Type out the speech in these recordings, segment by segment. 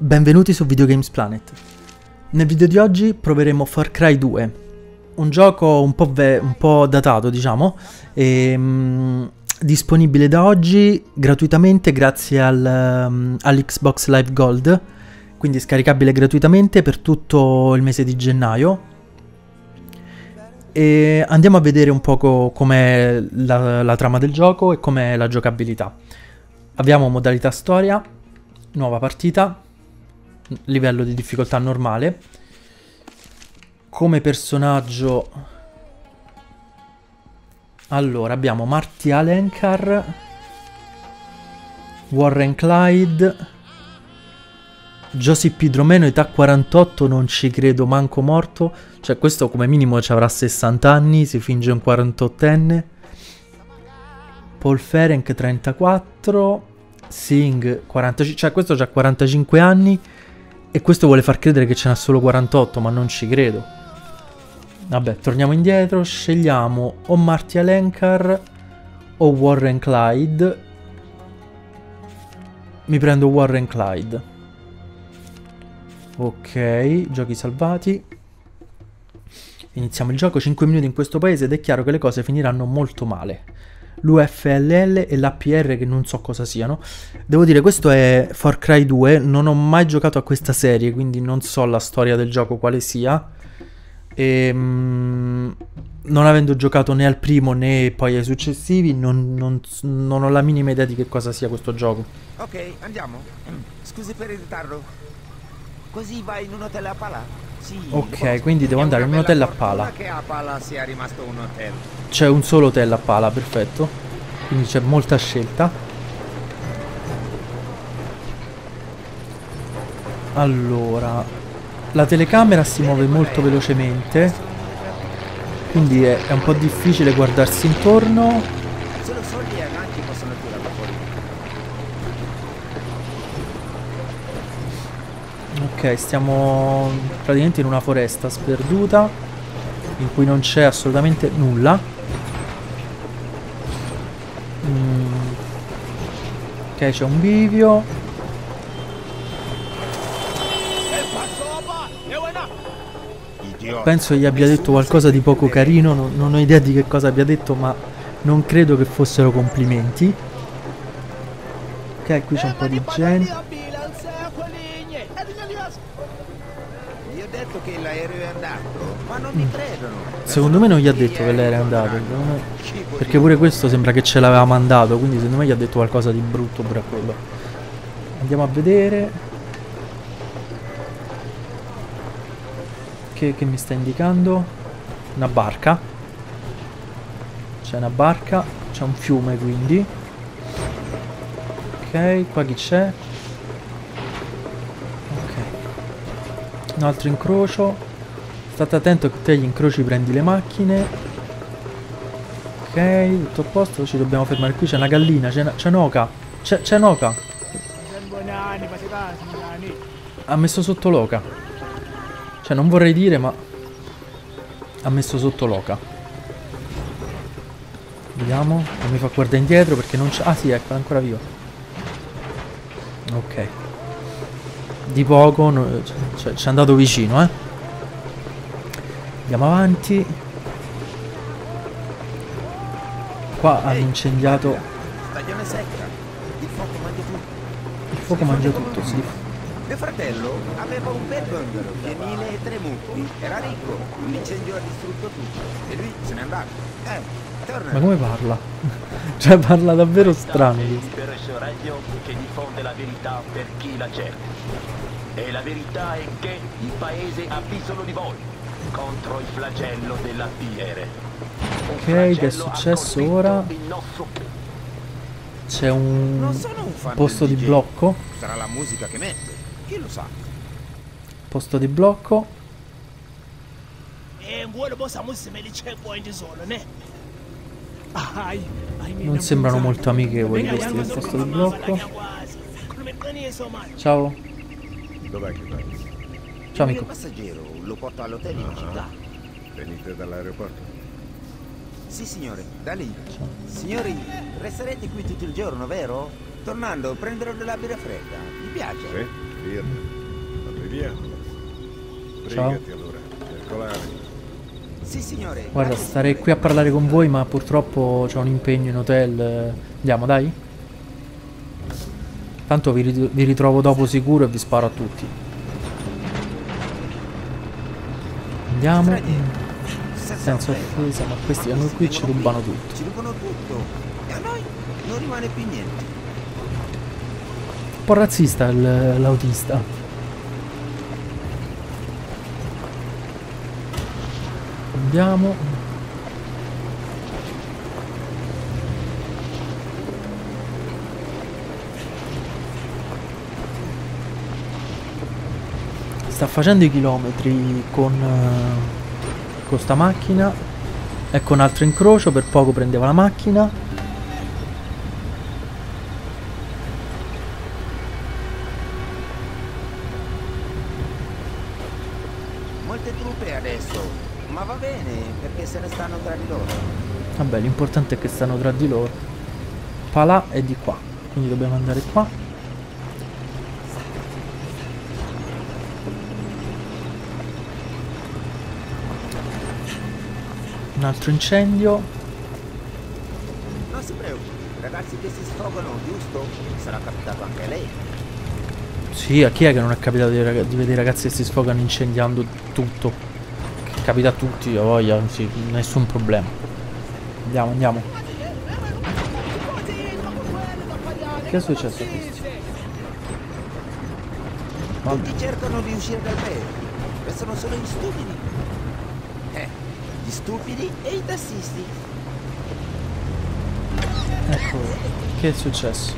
Benvenuti su Video Games Planet. Nel video di oggi proveremo Far Cry 2, un gioco un po' datato, diciamo, e, disponibile da oggi gratuitamente grazie all'Xbox Live Gold, quindi scaricabile gratuitamente per tutto il mese di gennaio. E andiamo a vedere un po' com'è la trama del gioco e com'è la giocabilità. Abbiamo modalità storia, nuova partita, livello di difficoltà normale. Come personaggio, allora, abbiamo Marty Alencar, Warren Clyde, Josip Pidromeno, età 48, non ci credo manco morto. Cioè, questo come minimo ci avrà 60 anni, si finge un 48enne. Paul Ferenc, 34, Singh, 45, cioè questo ha 45 anni. E questo vuole far credere che ce n'ha solo 48, ma non ci credo. Vabbè, torniamo indietro, scegliamo o Marty Alencar o Warren Clyde. Mi prendo Warren Clyde. Ok, giochi salvati. Iniziamo il gioco, 5 minuti in questo paese ed è chiaro che le cose finiranno molto male. L'UFLL e l'APR, che non so cosa siano. Devo dire, questo è Far Cry 2, non ho mai giocato a questa serie, quindi non so la storia del gioco quale sia. E, non avendo giocato né al primo né poi ai successivi, non ho la minima idea di che cosa sia questo gioco. Ok, andiamo. Scusi per il ritardo. Così vai in un hotel a pala? Sì. Ok, quindi devo andare in un hotel a pala. Che a pala sia rimasto un hotel. C'è un solo hotel a pala, perfetto. Quindi c'è molta scelta. Allora, la telecamera si muove molto velocemente, quindi è un po' difficile guardarsi intorno. Solo soldi e anche possono tirare fuori. Ok, stiamo praticamente in una foresta sperduta in cui non c'è assolutamente nulla. Ok, c'è un bivio. Penso gli abbia detto qualcosa di poco carino, non ho idea di che cosa abbia detto, ma non credo che fossero complimenti. Ok, qui c'è un po' di gente. Che l'aereo è andato, ma non mi credono. Secondo me non gli ha detto che l'aereo è andato, perché pure questo sembra che ce l'aveva mandato, quindi secondo me gli ha detto qualcosa di brutto per quello. Andiamo a vedere che mi sta indicando una barca. C'è una barca, c'è un fiume, quindi ok, qua chi c'è? Un altro incrocio. State attento che te gli incroci prendi le macchine. Ok, tutto a posto. Ci dobbiamo fermare qui. C'è una gallina. C'è un'oca. C'è un'oca. Ha messo sotto l'oca. Cioè, non vorrei dire, ma ha messo sotto l'oca. Vediamo. Non mi fa guardare indietro perché non c'è. Ah sì, ecco, è ancora vivo. Ok. Di poco, cioè ci è andato vicino, eh. Andiamo avanti. Qua hanno incendiato. Il fuoco mangia tutto, sì. Mio fratello aveva un bel bungalow di 1003 mucchi, era ricco, l'incendio ha distrutto tutto e lui se n'è andato. Torna. Ma come parla? Cioè parla davvero strano. Che diffonde la verità per chi la cerca. E la verità è che il paese ha bisogno di voi contro il flagello della PR. Ok, che è successo ora? C'è un posto di blocco. Sarà la musica che mette, chi lo sa. Posto di blocco. Non sembrano molto amichevoli questi del posto di blocco. Ciao. Dov'è che vai? Ciao amico. Il passeggero lo porto all'hotel in città. Venite dall'aeroporto? Sì signore, da lì. Ciao. Signori, resterete qui tutto il giorno, vero? Tornando prenderò della birra fredda. Vi piace? Sì, dirne. Arriviamo. Brigati allora, circolare. Sì, signore. Guarda, starei qui a parlare con voi, ma purtroppo c'ho un impegno in hotel. Andiamo, dai. Tanto vi ritrovo dopo sicuro e vi sparo a tutti. Andiamo. Senza offesa, ma questi vengono qui e ci rubano tutto. Ci rubano tutto. E a noi non rimane più niente. Un po' razzista l'autista. Andiamo. Sta facendo i chilometri con sta macchina. Ecco un altro incrocio, per poco prendeva la macchina. Molte truppe adesso. Ma va bene, perché se ne stanno tra di loro. Vabbè, l'importante è che stanno tra di loro. Palà è di qua, quindi dobbiamo andare qua. Un altro incendio. Non si preoccupi, ragazzi che si sfogano, giusto? Sarà capitato anche a lei. Sì, a chi è che non è capitato di vedere ragazzi che si sfogano incendiando tutto? Capita a tutti, ho voglia, sì, nessun problema. Andiamo, andiamo. Che è successo a questo? Tutti cercano di uscire dal paese, questi non sono gli stupidi. Gli stupidi e i tassisti. Ecco, che è successo?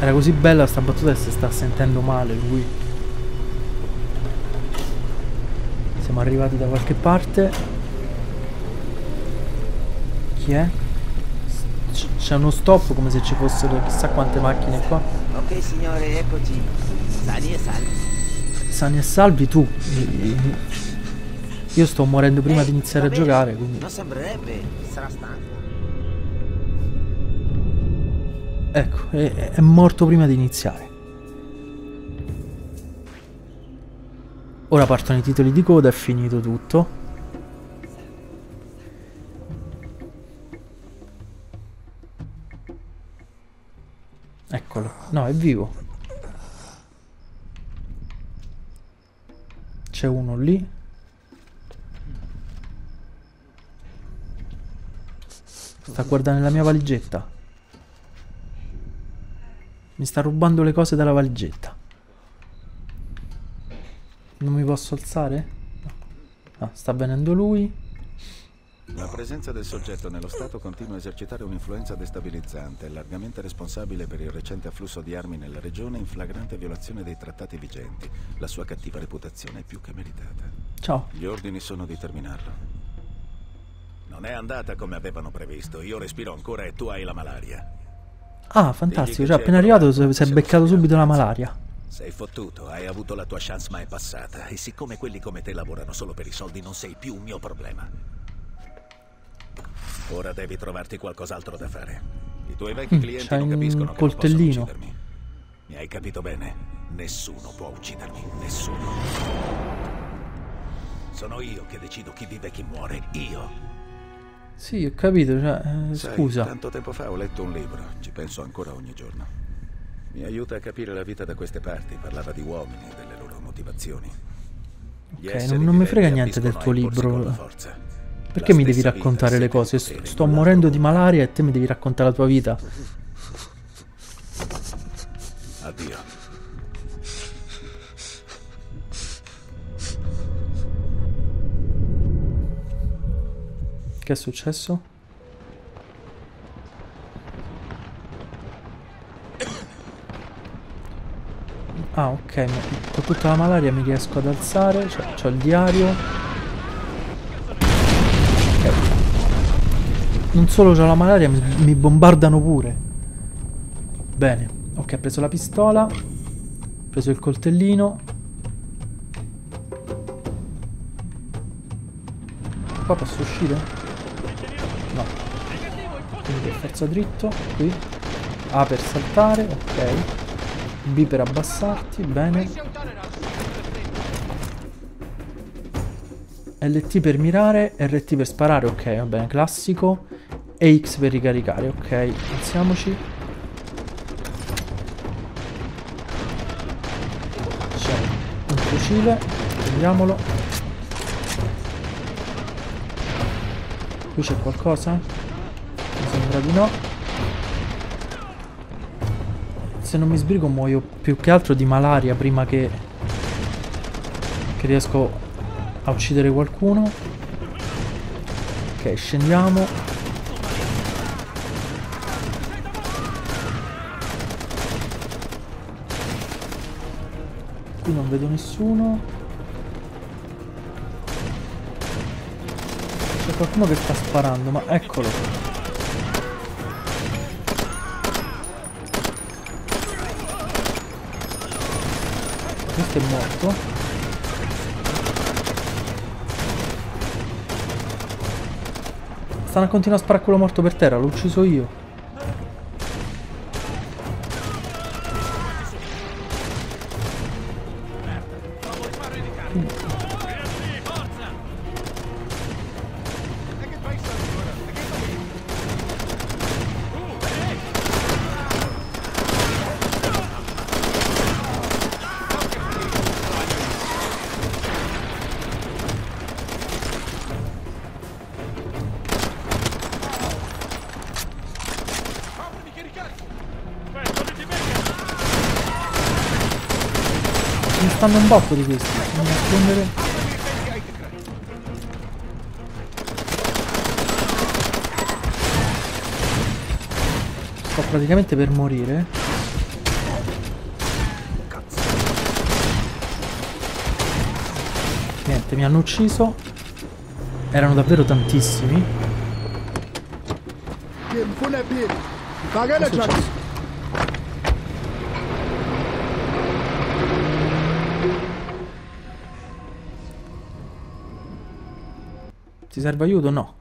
Era così bella sta battuta e si sta sentendo male lui. Siamo arrivati da qualche parte. Chi è? C'è uno stop come se ci fossero chissà quante macchine qua. Ok signore, eccoci. Sani e salvi. Sani e salvi tu. Io sto morendo prima di iniziare a giocare, quindi. Non sembrerebbe, sarà stanco. Ecco, è morto prima di iniziare. Ora partono i titoli di coda, è finito tutto. Eccolo. No, è vivo. C'è uno lì. Sta guardando la mia valigetta. Mi sta rubando le cose dalla valigetta. Non mi posso alzare? No. Ah, sta venendo lui. La presenza del soggetto nello Stato continua a esercitare un'influenza destabilizzante, largamente responsabile per il recente afflusso di armi nella regione in flagrante violazione dei trattati vigenti. La sua cattiva reputazione è più che meritata. Ciao. Gli ordini sono di terminarlo. Non è andata come avevano previsto. Io respiro ancora e tu hai la malaria. Ah, fantastico. Già, appena arrivato si è beccato subito la malaria. Sei fottuto, hai avuto la tua chance ma è passata. E siccome quelli come te lavorano solo per i soldi, non sei più un mio problema. Ora devi trovarti qualcos'altro da fare. I tuoi vecchi clienti non capiscono che non possono uccidermi. Mi hai capito bene? Nessuno può uccidermi, nessuno. Sono io che decido chi vive e chi muore, io. Sì, ho capito, cioè, scusa. Tanto tempo fa ho letto un libro, ci penso ancora ogni giorno. Mi aiuta a capire la vita da queste parti, parlava di uomini e delle loro motivazioni. Ok, non mi frega niente del tuo libro. Perché mi devi raccontare le cose? Sto morendo di malaria e te mi devi raccontare la tua vita. Addio. Che è successo? Ah, ok, ma con tutta la malaria mi riesco ad alzare, c'ho il diario. Okay. Non solo c'ho la malaria, mi bombardano pure. Bene, ok, ho preso la pistola, ho preso il coltellino. Qua posso uscire? No. Quindi per forza dritto, qui. Ah, per saltare, ok. B per abbassarti, bene. LT per mirare, RT per sparare, ok, va bene, classico. E X per ricaricare, ok, alziamoci. C'è un fucile, prendiamolo. Qui c'è qualcosa? Mi sembra di no. Se non mi sbrigo muoio più che altro di malaria prima che riesco a uccidere qualcuno. Ok, scendiamo. Qui non vedo nessuno. C'è qualcuno che sta sparando, ma eccolo. Questo è morto. Stanno a continuare a sparare quello morto per terra, l'ho ucciso io. Fanno un botto di questi, non nascondere. Sto praticamente per morire. Niente, mi hanno ucciso. Erano davvero tantissimi. Ti serve aiuto? No.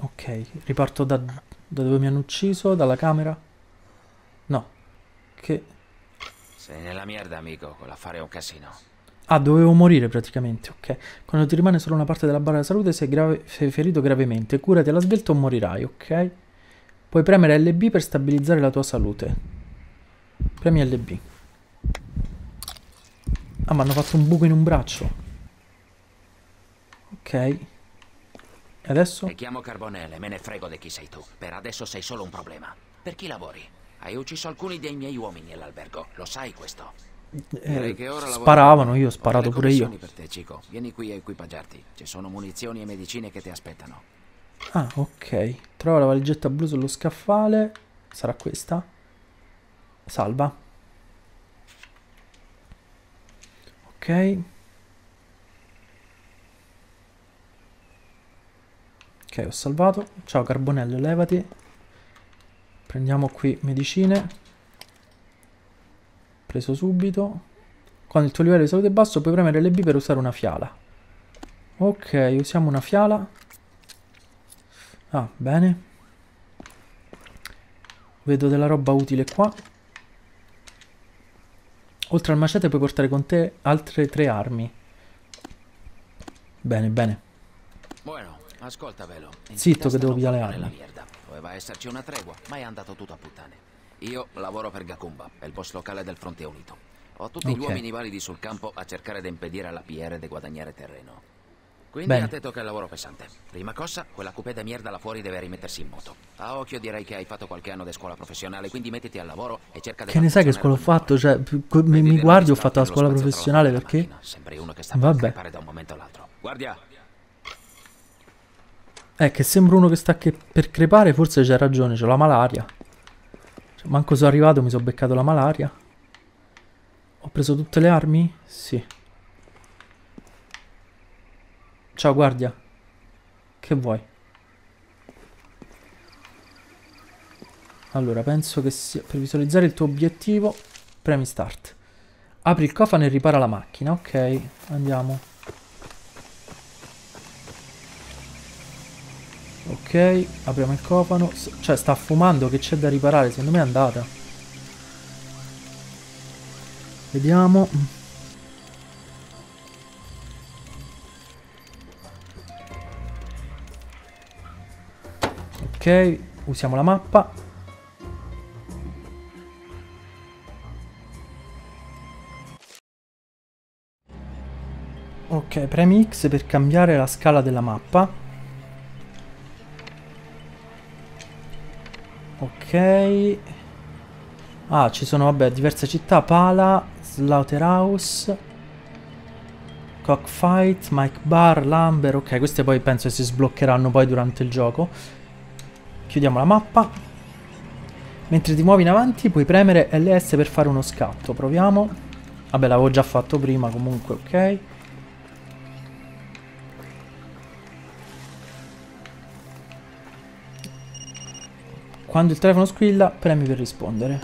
Ok, riparto da dove mi hanno ucciso, dalla camera. No. Che... Sei nella merda, amico, con l'affare è un casino. Ah, dovevo morire praticamente, ok. Quando ti rimane solo una parte della barra della salute, sei ferito gravemente. Curati alla svelta o morirai, ok? Puoi premere LB per stabilizzare la tua salute. Premi LB. Ah, ma hanno fatto un buco in un braccio. Ok. E adesso? Mi chiamo Carbonelle, me ne frego di chi sei tu. Per adesso sei solo un problema. Per chi lavori? Hai ucciso alcuni dei miei uomini all'albergo. Lo sai questo? Che ora sparavano, io ho sparato pure io. Per te, Chico. Vieni qui a equipaggiarti. Ci sono munizioni e medicine che ti aspettano. Ah, ok. Trova la valigetta blu sullo scaffale. Sarà questa. Salva. Ok. Ok, ho salvato. Ciao Carbonello, levati. Prendiamo qui medicine. Preso subito. Quando il tuo livello di salute è basso puoi premere LB per usare una fiala. Ok, usiamo una fiala. Ah, bene. Vedo della roba utile qua. Oltre al macete puoi portare con te altre 3 armi. Bene, bene. Bueno, ascolta, Velo. Zitto che devo via le armi. Doveva esserci una tregua, ma è andato tutto a puttane. Io lavoro per Gakumba, il boss locale del Fronte Unito. Ho tutti gli uomini validi sul campo a cercare di impedire alla PR di guadagnare terreno. Quindi a te tocca il lavoro pesante. Prima cosa, quella coupé de merda là fuori deve rimettersi in moto. A occhio direi che hai fatto qualche anno di scuola professionale, quindi mettiti al lavoro e cerca di... Che ne sai che scuola ho fatto? Cioè, mi guardi, ho fatto la scuola professionale perché... Sembri uno che sta per crepare da un momento all'altro. Guardia! Che sembra uno che sta per crepare, forse c'è ragione, c'ho la malaria. Cioè, manco sono arrivato, mi sono beccato la malaria. Ho preso tutte le armi? Sì. Ciao guardia, che vuoi? Allora, penso che sia per visualizzare il tuo obiettivo. Premi start. Apri il cofano e ripara la macchina, ok, andiamo. Ok, apriamo il cofano. Cioè sta fumando, che c'è da riparare? Secondo me è andata. Vediamo. Ok, usiamo la mappa. Ok, premi X per cambiare la scala della mappa. Ok. Ah, ci sono, vabbè, diverse città. Pala, Slaughterhouse, Cockfight, Mike Bar, Lumber. Ok, queste poi penso che si sbloccheranno poi durante il gioco. Chiudiamo la mappa. Mentre ti muovi in avanti puoi premere LS per fare uno scatto. Proviamo. Vabbè, l'avevo già fatto prima comunque, ok. Quando il telefono squilla, premi per rispondere.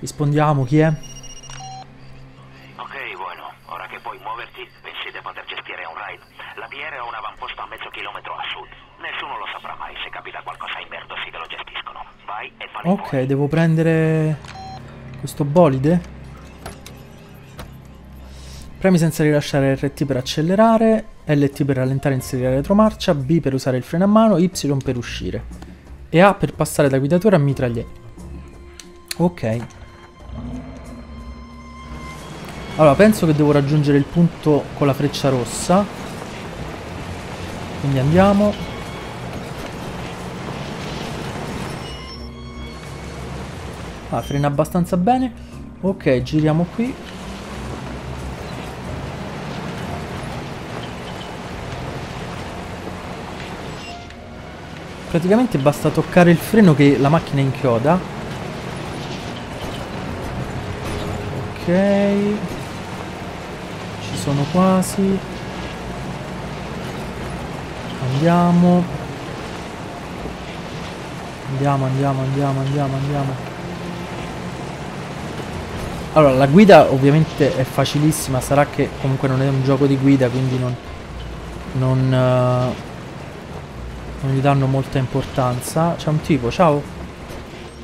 Rispondiamo, chi è? Ok, buono. Ora che puoi muoverti, pensi di poter gestire un raid. La BR ha un avamposto a mezzo chilometro a sud. Nessuno lo saprà mai. Se capita qualcosa in merda, sì che lo gestiscono. Vai e fallo. Ok, fuori. Devo prendere questo bolide. Premi senza rilasciare RT per accelerare, LT per rallentare e inserire la retromarcia, B per usare il freno a mano, Y per uscire. E A per passare da guidatore a mitragliere. Ok. Allora, penso che devo raggiungere il punto con la freccia rossa. Quindi andiamo. Ah, frena abbastanza bene. Ok, giriamo qui. Praticamente basta toccare il freno che la macchina inchioda. Ok. Ci sono quasi. Andiamo. Andiamo. Allora, la guida ovviamente è facilissima. Sarà che comunque non è un gioco di guida, quindi non gli danno molta importanza. C'è un tipo, ciao.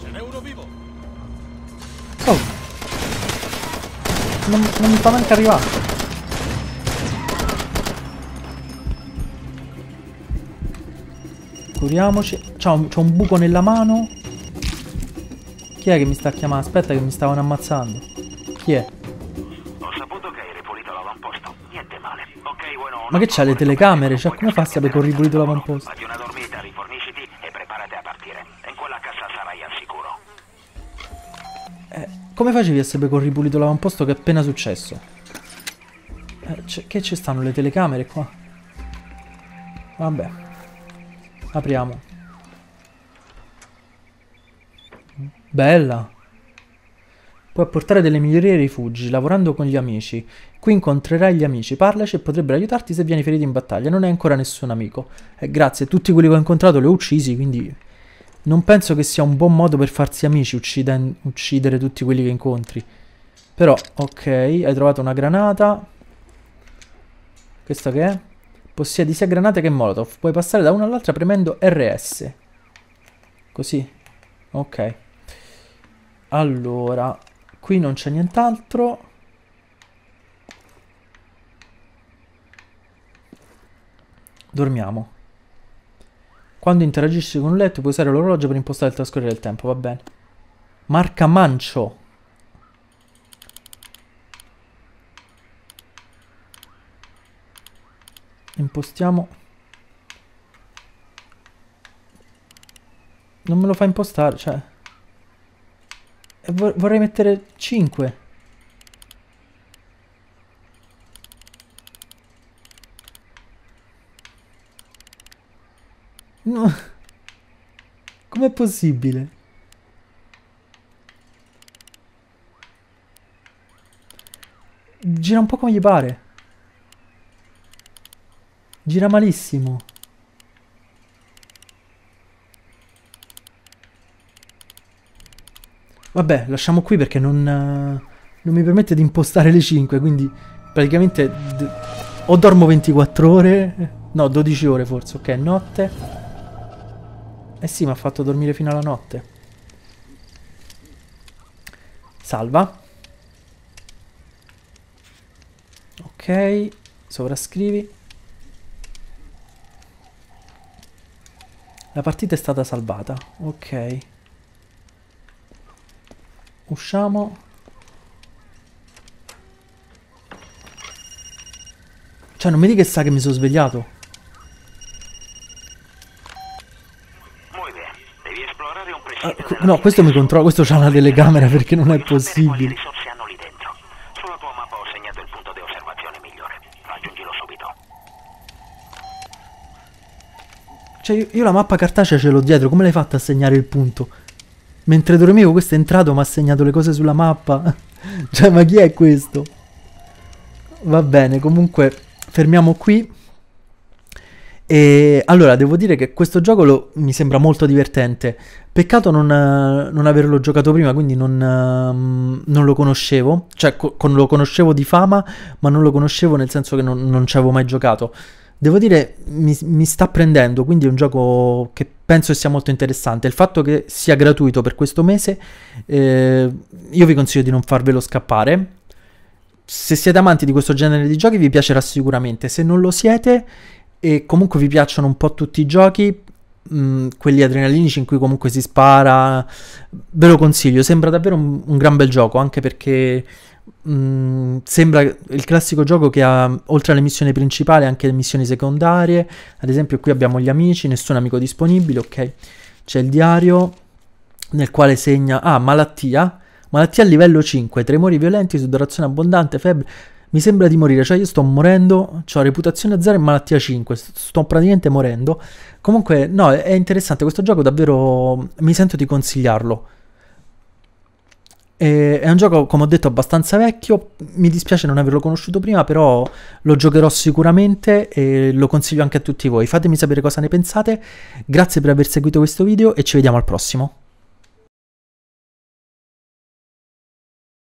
Ce n'è uno vivo. Oh. Non mi fa neanche arrivare. Curiamoci. C'ho un buco nella mano. Chi è che mi sta chiamando? Aspetta che mi stavano ammazzando. Chi è? Ho saputo che hai ripulito l'avamposto. Niente male. Ok, bueno. Ma che c'ha le telecamere? Cioè, come fa a sapere che ho ripulito l'avamposto? Come facevi a sapere che ho ripulito l'avamposto, che è appena successo? Che ci stanno le telecamere qua? Vabbè. Apriamo. Bella. Puoi apportare delle migliorie ai rifugi, lavorando con gli amici. Qui incontrerai gli amici, parlaci e potrebbero aiutarti se vieni ferito in battaglia. Non hai ancora nessun amico. Grazie, tutti quelli che ho incontrato li ho uccisi, quindi... Non penso che sia un buon modo per farsi amici, uccidere tutti quelli che incontri. Però, ok, hai trovato una granata. Questa che è? Possiedi sia granate che molotov. Puoi passare da una all'altra premendo RS. Così. Ok. Allora, qui non c'è nient'altro. Dormiamo. Quando interagisci con un letto puoi usare l'orologio per impostare il trascorrere del tempo, va bene. Marca Mancio. Impostiamo. Non me lo fa impostare, cioè. E vorrei mettere 5. No. Com'è possibile? Gira un po' come gli pare. Gira malissimo. Vabbè, lasciamo qui perché non mi permette di impostare le 5, quindi praticamente o dormo 24 ore, no, 12 ore forse, ok, notte. Eh sì, mi ha fatto dormire fino alla notte. Salva. Ok, sovrascrivi. La partita è stata salvata. Ok. Usciamo. Cioè, non mi dica che sa che mi sono svegliato. No, questo mi controlla, questo c'ha una telecamera perché non è possibile. Sulla tua mappa ho segnato il punto di osservazione migliore. Raggiungilo subito. Cioè, io la mappa cartacea ce l'ho dietro, come l'hai fatta a segnare il punto? Mentre dormivo questo è entrato, mi ha segnato le cose sulla mappa. Cioè, ma chi è questo? Va bene, comunque fermiamo qui. E allora devo dire che questo gioco mi sembra molto divertente. Peccato non averlo giocato prima, quindi non lo conoscevo. Cioè lo conoscevo di fama, ma non lo conoscevo nel senso che non ci avevo mai giocato. Devo dire mi sta prendendo, quindi è un gioco che penso sia molto interessante. Il fatto che sia gratuito per questo mese, io vi consiglio di non farvelo scappare. Se siete amanti di questo genere di giochi vi piacerà sicuramente, se non lo siete e comunque vi piacciono un po' tutti i giochi, quelli adrenalinici in cui comunque si spara, ve lo consiglio, sembra davvero un gran bel gioco, anche perché sembra il classico gioco che ha, oltre alle missioni principali, anche le missioni secondarie. Ad esempio qui abbiamo gli amici, nessun amico disponibile, ok, c'è il diario nel quale segna, malattia a livello 5, tremori violenti, sudorazione abbondante, febbre. Mi sembra di morire, cioè io sto morendo, ho reputazione a 0 e malattia 5, sto praticamente morendo. Comunque, no, è interessante, questo gioco davvero mi sento di consigliarlo. È un gioco, come ho detto, abbastanza vecchio, mi dispiace non averlo conosciuto prima, però lo giocherò sicuramente e lo consiglio anche a tutti voi. Fatemi sapere cosa ne pensate, grazie per aver seguito questo video e ci vediamo al prossimo.